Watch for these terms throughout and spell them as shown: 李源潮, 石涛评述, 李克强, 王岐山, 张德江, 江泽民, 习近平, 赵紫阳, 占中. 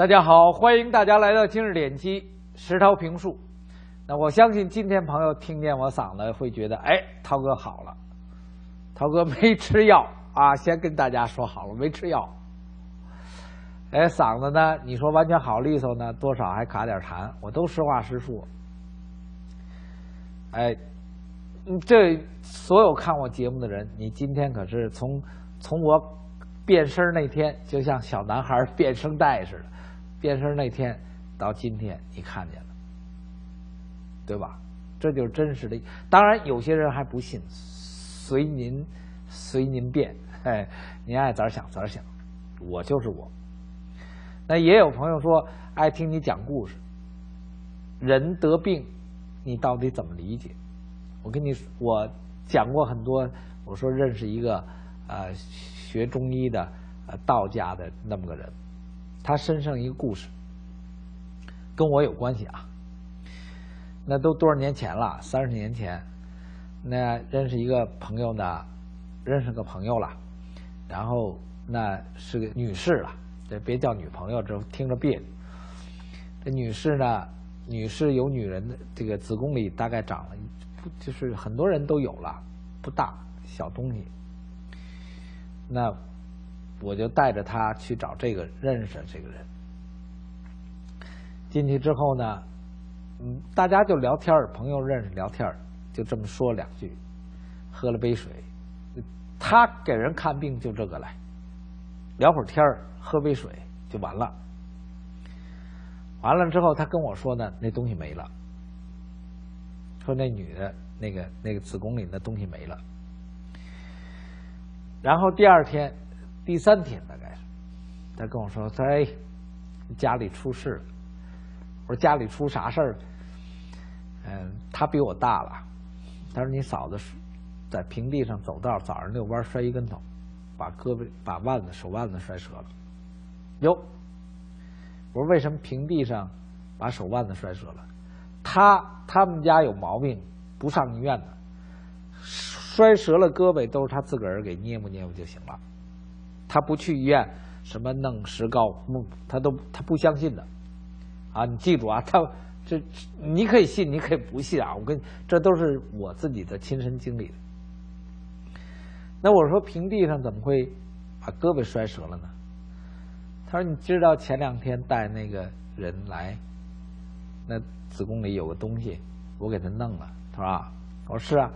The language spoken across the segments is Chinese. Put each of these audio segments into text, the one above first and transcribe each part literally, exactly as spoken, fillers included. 大家好，欢迎大家来到今日点击石涛评述。那我相信今天朋友听见我嗓子会觉得，哎，涛哥好了，涛哥没吃药啊，先跟大家说好了，没吃药。哎，嗓子呢，你说完全好利索呢，多少还卡点痰，我都实话实说。哎，这所有看我节目的人，你今天可是从从我变声那天，就像小男孩变声带似的。变声那天到今天，你看见了，对吧？这就是真实的。当然，有些人还不信，随您随您变，哎，您爱咋想咋想，我就是我。那也有朋友说，爱听你讲故事。人得病，你到底怎么理解？我跟你说，我讲过很多。我说认识一个呃学中医的呃道家的那么个人。他身上一个故事跟我有关系啊，那都多少年前了，三十年前，那认识一个朋友呢，认识个朋友了，然后那是个女士了，这别叫女朋友，这听着别扭。这女士呢，女士有女人的这个子宫里大概长了，就是很多人都有了，不大小东西。那我就带着他去找这个认识这个人。进去之后呢，嗯，大家就聊天，朋友认识聊天，就这么说两句，喝了杯水。他给人看病就这个来，聊会儿天喝杯水就完了。完了之后，他跟我说呢，那东西没了，说那女的那个那个子宫里的东西没了。然后第二天。第三天大概是，他跟我说：“他哎，家里出事了。”我说：“家里出啥事儿？”嗯，他比我大了。他说：“你嫂子在平地上走道，早上遛弯摔一跟头，把胳膊、把腕子、手腕子摔折了。”哟，我说：“为什么平地上把手腕子摔折了？”他他们家有毛病，不上医院的，摔折了胳膊都是他自个儿给捏摸捏摸就行了。他不去医院，什么弄石膏，他都他不相信的，啊，你记住啊，他这你可以信，你可以不信啊，我跟你这都是我自己的亲身经历的。那我说平地上怎么会把胳膊摔折了呢？他说你知道前两天带那个人来，那子宫里有个东西，我给他弄了。他说啊，我说是啊，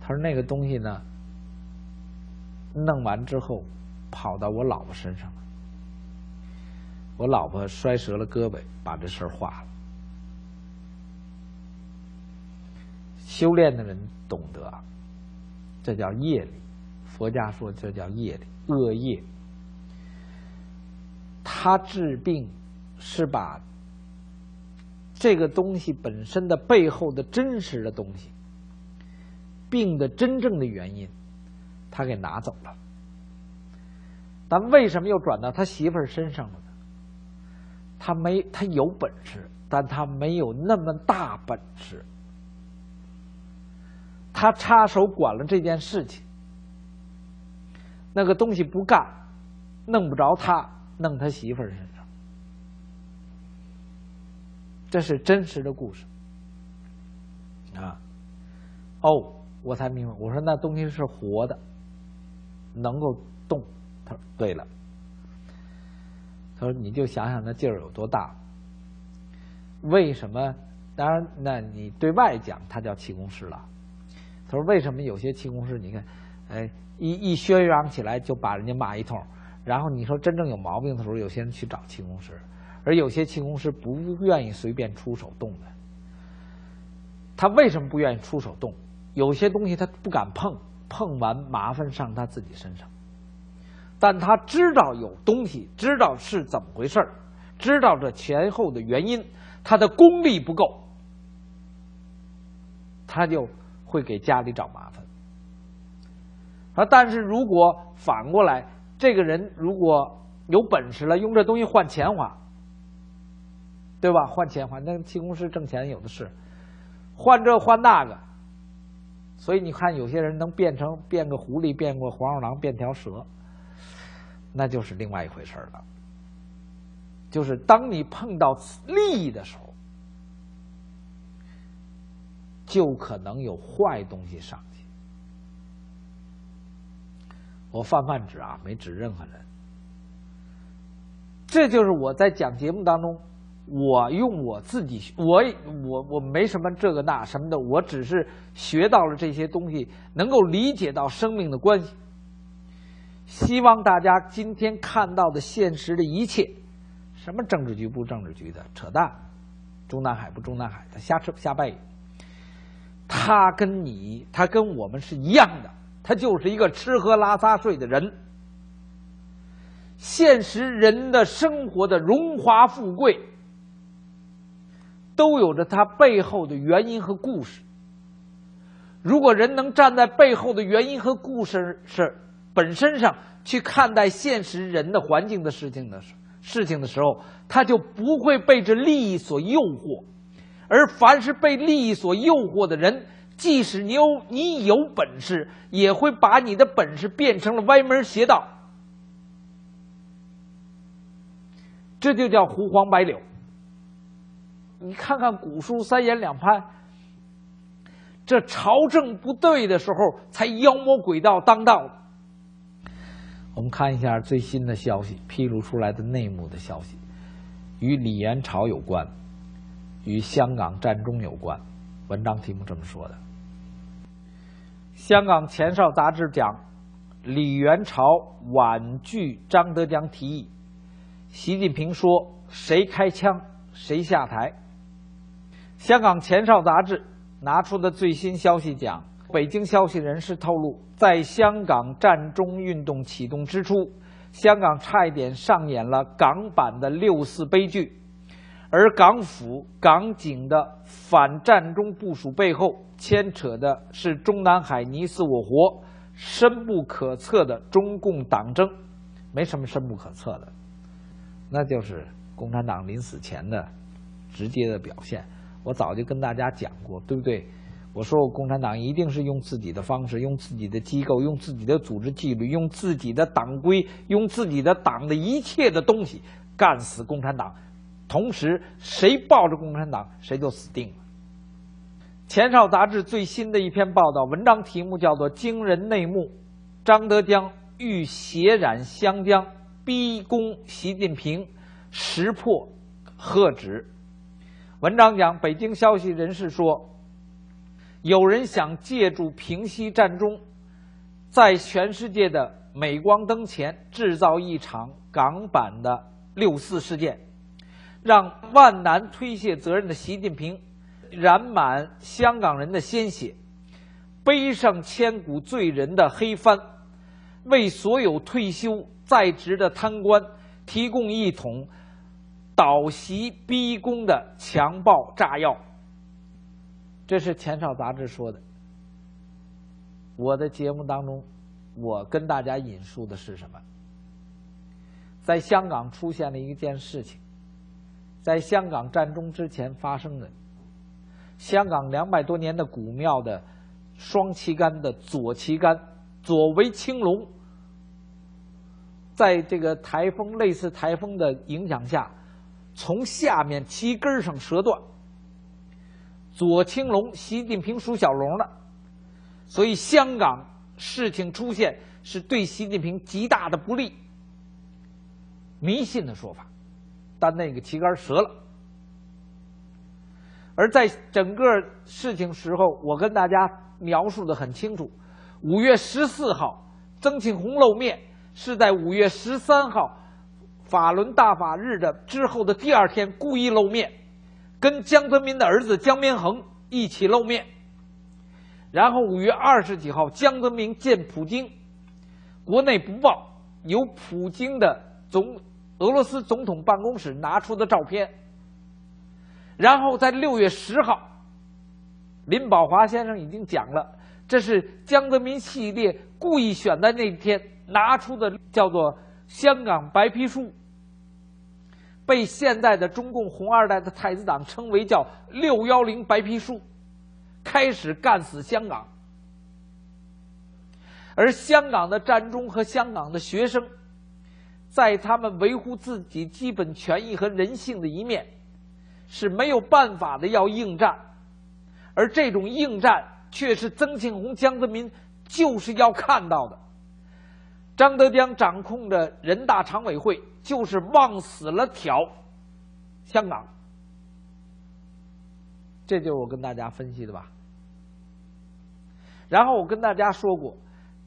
他说那个东西呢，弄完之后。跑到我老婆身上了，我老婆摔折了胳膊，把这事儿化了。修炼的人懂得啊，这叫业力。佛家说这叫业力，恶业。他治病是把这个东西本身的背后的真实的东西，病的真正的原因，他给拿走了。但为什么又转到他媳妇儿身上了呢？他没，他有本事，但他没有那么大本事。他插手管了这件事情，那个东西不干，弄不着他，弄他媳妇儿身上。这是真实的故事啊！哦，我才明白，我说那东西是活的，能够动。对了，他说你就想想那劲儿有多大。为什么？当然，那你对外讲他叫气功师了。他说为什么有些气功师你看，哎，一一宣扬起来就把人家骂一通，然后你说真正有毛病的时候，有些人去找气功师，而有些气功师不愿意随便出手动的。他为什么不愿意出手动？有些东西他不敢碰，碰完麻烦上他自己身上。但他知道有东西，知道是怎么回事，知道这前后的原因，他的功力不够，他就会给家里找麻烦。啊，但是如果反过来，这个人如果有本事了，用这东西换钱花，对吧？换钱花，那气功师挣钱有的是，换这换那个，所以你看有些人能变成变个狐狸，变个黄鼠狼，变条蛇。那就是另外一回事了。就是当你碰到利益的时候，就可能有坏东西上去。我泛泛指啊，没指任何人。这就是我在讲节目当中，我用我自己，我我我没什么这个那什么的，我只是学到了这些东西，能够理解到生命的关系。希望大家今天看到的现实的一切，什么政治局不政治局的扯淡，中南海不中南海的瞎扯瞎掰，他跟你他跟我们是一样的，他就是一个吃喝拉撒睡的人。现实人的生活的荣华富贵，都有着它背后的原因和故事。如果人能站在背后的原因和故事是本身上去看待现实人的环境的事情的事情的时候，他就不会被这利益所诱惑。而凡是被利益所诱惑的人，即使你有你有本事，也会把你的本事变成了歪门邪道。这就叫胡黄白柳。你看看古书三言两拍，这朝政不对的时候才妖魔鬼道当道的。我们看一下最新的消息，披露出来的内幕的消息，与李元朝有关，与香港战中有关。文章题目这么说的：香港前哨杂志讲，李元朝婉拒张德江提议，习近平说谁开枪谁下台。香港前哨杂志拿出的最新消息讲，北京消息人士透露，在香港战中运动启动之初，香港差一点上演了港版的六四悲剧，而港府港警的反战中部署背后，牵扯的是中南海你死我活、深不可测的中共党争。没什么深不可测的，那就是共产党临死前的直接的表现。我早就跟大家讲过，对不对？我说共产党一定是用自己的方式，用自己的机构，用自己的组织纪律，用自己的党规，用自己的党的一切的东西干死共产党。同时谁抱着共产党谁就死定了。前哨杂志最新的一篇报道，文章题目叫做《惊人内幕，张德江欲血染湘江，逼宫习近平，识破贺止》。文章讲，北京消息人士说，有人想借助平息战中，在全世界的镁光灯前制造一场港版的六四事件，让万难推卸责任的习近平染满香港人的鲜血，背上千古罪人的黑帆，为所有退休在职的贪官提供一桶倒袭逼宫的强暴炸药。这是前哨杂志说的。我的节目当中，我跟大家引述的是什么？在香港出现了一件事情，在香港战中之前发生的，香港两百多年的古庙的双旗杆的左旗杆，左为青龙，在这个台风类似台风的影响下，从下面旗根上折断。左青龙，习近平属小龙了，所以香港事情出现是对习近平极大的不利。迷信的说法，但那个旗杆折了。而在整个事情时候，我跟大家描述的很清楚，五月十四号曾庆红露面，是在五月十三号法轮大法日的之后的第二天故意露面。跟江泽民的儿子江绵恒一起露面，然后五月二十几号，江泽民见普京，国内不报，由普京的总俄罗斯总统办公室拿出的照片。然后在六月十号，林保华先生已经讲了，这是江泽民系列故意选在那天拿出的，叫做《香港白皮书》。被现在的中共红二代的太子党称为叫六幺零白皮书，开始干死香港。而香港的战中和香港的学生在他们维护自己基本权益和人性的一面，是没有办法的要应战，而这种应战却是曾庆红、江泽民就是要看到的。张德江掌控着人大常委会，就是忘死了挑香港。这就是我跟大家分析的吧。然后我跟大家说过，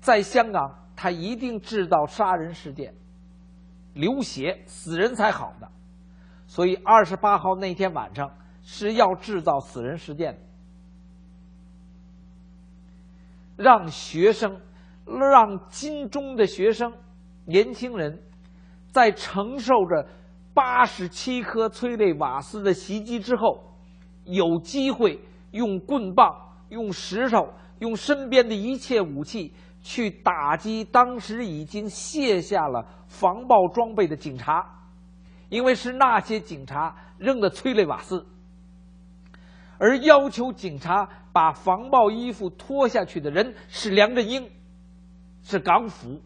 在香港他一定制造杀人事件。 流血死人才好的，所以二十八号那天晚上是要制造死人事件的，让学生，让金钟的学生、年轻人，在承受着八十七颗催泪瓦斯的袭击之后，有机会用棍棒、用石头、用身边的一切武器。 去打击当时已经卸下了防暴装备的警察，因为是那些警察扔的催泪瓦斯，而要求警察把防暴衣服脱下去的人是梁振英，是港府。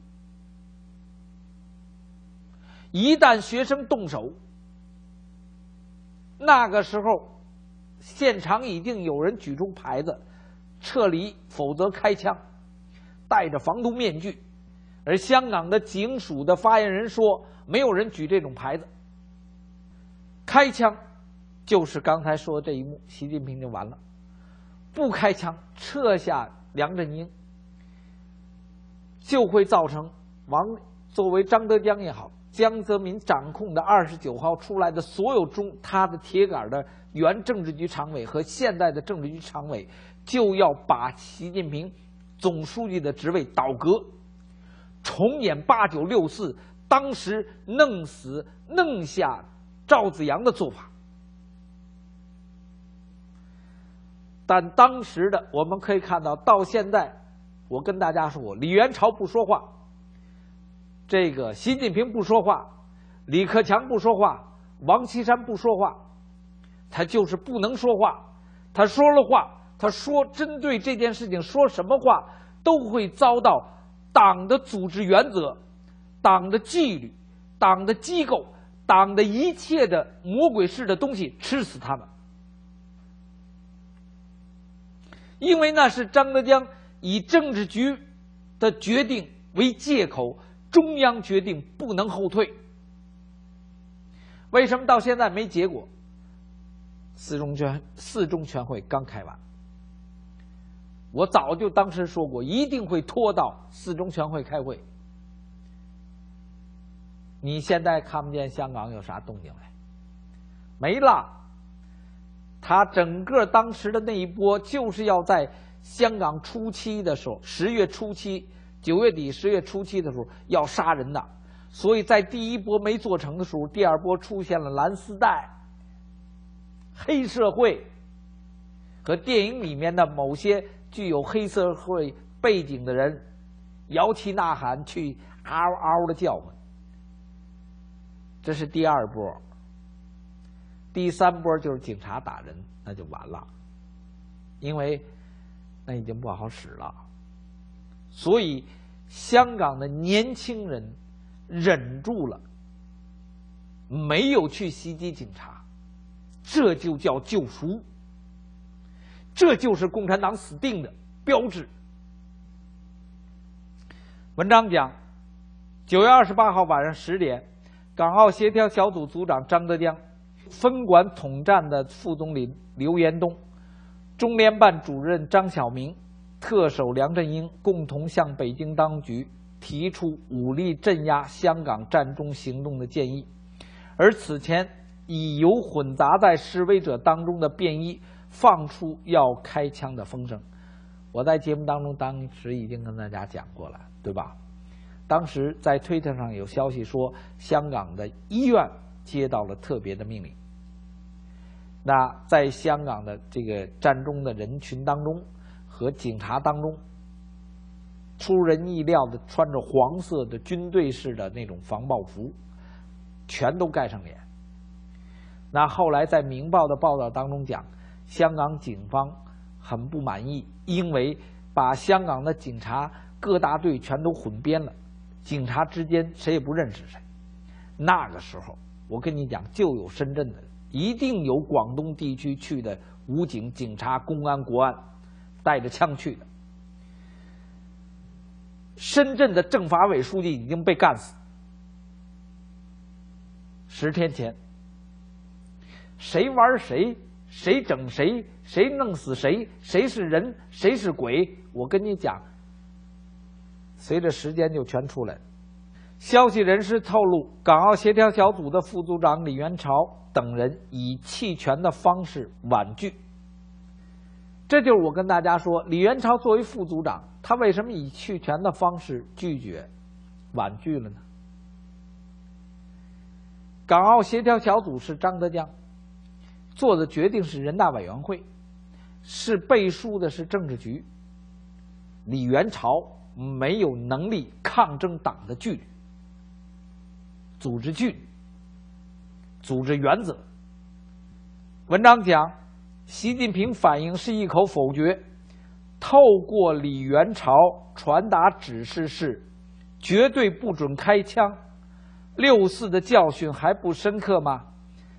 一旦学生动手，那个时候现场已经有人举出牌子，撤离，否则开枪。 戴着防毒面具，而香港的警署的发言人说，没有人举这种牌子。开枪，就是刚才说的这一幕，习近平就完了；不开枪，撤下梁振英，就会造成王作为张德江也好，江泽民掌控的二十九号出来的所有中他的铁杆的原政治局常委和现在的政治局常委，就要把习近平。 总书记的职位倒戈，重演八九六四当时弄死弄下赵紫阳的做法。但当时的我们可以看到，到现在，我跟大家说，李元朝不说话，这个习近平不说话，李克强不说话，王岐山不说话，他就是不能说话，他说了话。 他说：“针对这件事情，说什么话都会遭到党的组织原则、党的纪律、党的机构、党的一切的魔鬼式的东西吃死他们。因为那是张德江以政治局的决定为借口，中央决定不能后退。为什么到现在没结果？四中全四中全会刚开完。” 我早就当时说过，一定会拖到四中全会开会。你现在看不见香港有啥动静来，没了。他整个当时的那一波，就是要在香港初期的时候，十月初期、九月底、十月初期的时候要杀人的，所以在第一波没做成的时候，第二波出现了蓝丝带、黑社会和电影里面的某些。 具有黑社会背景的人，摇旗呐喊，去嗷嗷的叫唤。这是第二波。第三波就是警察打人，那就完了，因为那已经不好使了。所以，香港的年轻人忍住了，没有去袭击警察，这就叫救赎。 这就是共产党死定的标志。文章讲， 九月二十八号晚上十点，港澳协调小组组长张德江、分管统战的副总理刘延东、中联办主任张晓明、特首梁振英共同向北京当局提出武力镇压香港占中行动的建议，而此前已有混杂在示威者当中的便衣。 放出要开枪的风声，我在节目当中当时已经跟大家讲过了，对吧？当时在推特上有消息说，香港的医院接到了特别的命令。那在香港的这个战中的人群当中和警察当中，出人意料的穿着黄色的军队式的那种防暴服，全都盖上脸。那后来在《明报》的报道当中讲。 香港警方很不满意，因为把香港的警察各大队全都混编了，警察之间谁也不认识谁，那个时候，我跟你讲，就有深圳的，一定有广东地区去的武警、警察、公安、国安，带着枪去的。深圳的政法委书记已经被干死，十天前。谁玩谁，谁整谁，谁弄死谁，谁是人，谁是鬼？我跟你讲，随着时间就全出来了。消息人士透露，港澳协调小组的副组长李元朝等人以弃权的方式婉拒。这就是我跟大家说，李元朝作为副组长，他为什么以弃权的方式拒绝、婉拒了呢？港澳协调小组是张德江做的，决定是人大委员会，是背书的是政治局。李元朝没有能力抗争党的纪律、组织纪律、组织原则。文章讲，习近平反应是一口否决，透过李元朝传达指示是绝对不准开枪。六四的教训还不深刻吗？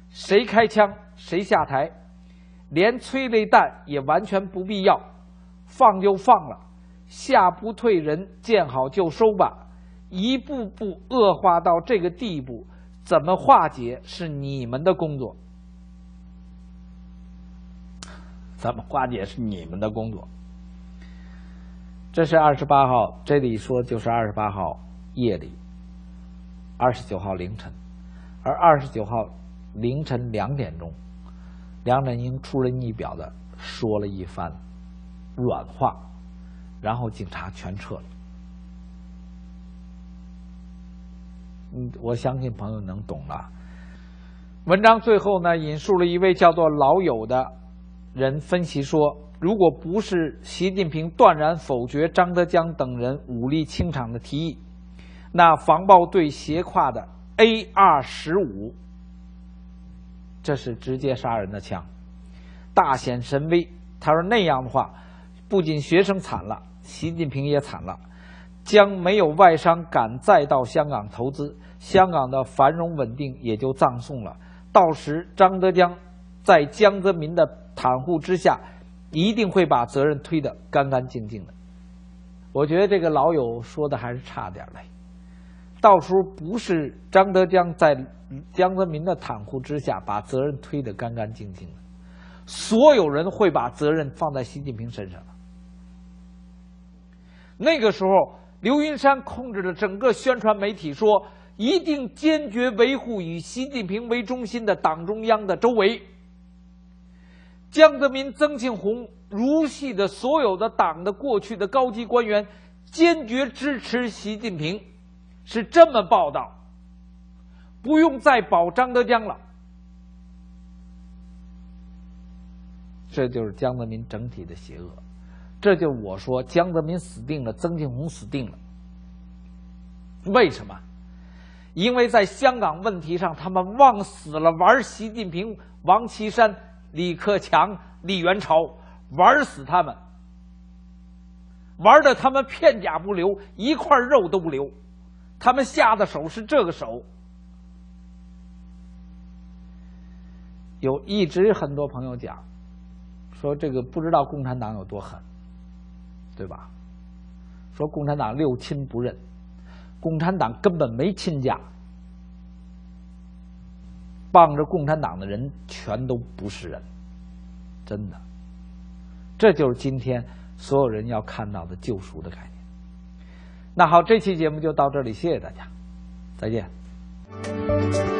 谁开枪谁下台，连催泪弹也完全不必要，放就放了，下不退人，见好就收吧。一步步恶化到这个地步，怎么化解是你们的工作，怎么化解是你们的工作。这是二十八号，这里说就是二十八号夜里，二十九号凌晨，而二十九号。凌晨两点钟，梁振英出人意表的说了一番软话，然后警察全撤了。嗯，我相信朋友能懂了。文章最后呢，引述了一位叫做老友的人分析说，如果不是习近平断然否决张德江等人武力清场的提议，那防暴队斜挎的 A R 十五。这是直接杀人的枪，大显神威。他说那样的话，不仅学生惨了，习近平也惨了，将没有外商敢再到香港投资，香港的繁荣稳定也就葬送了。到时张德江在江泽民的袒护之下，一定会把责任推得干干净净的。我觉得这个老友说的还是差点嘞。到时候不是张德江在江泽民的袒护之下把责任推得干干净净的，所有人会把责任放在习近平身上的。那个时候刘云山控制了整个宣传媒体，说一定坚决维护以习近平为中心的党中央的周围。江泽民、曾庆红如系的所有的党的过去的高级官员坚决支持习近平，是这么报道，不用再保张德江了。这就是江泽民整体的邪恶。这就是我说江泽民死定了，曾庆红死定了。为什么？因为在香港问题上他们忘死了，玩习近平、王岐山、李克强、李元朝，玩死他们，玩的他们片甲不留，一块肉都不留。他们下的手是这个手。有一直很多朋友讲说这个不知道共产党有多狠，对吧？说共产党六亲不认，共产党根本没亲家，傍着共产党的人全都不是人，真的。这就是今天所有人要看到的救赎的概念。那好，这期节目就到这里，谢谢大家，再见。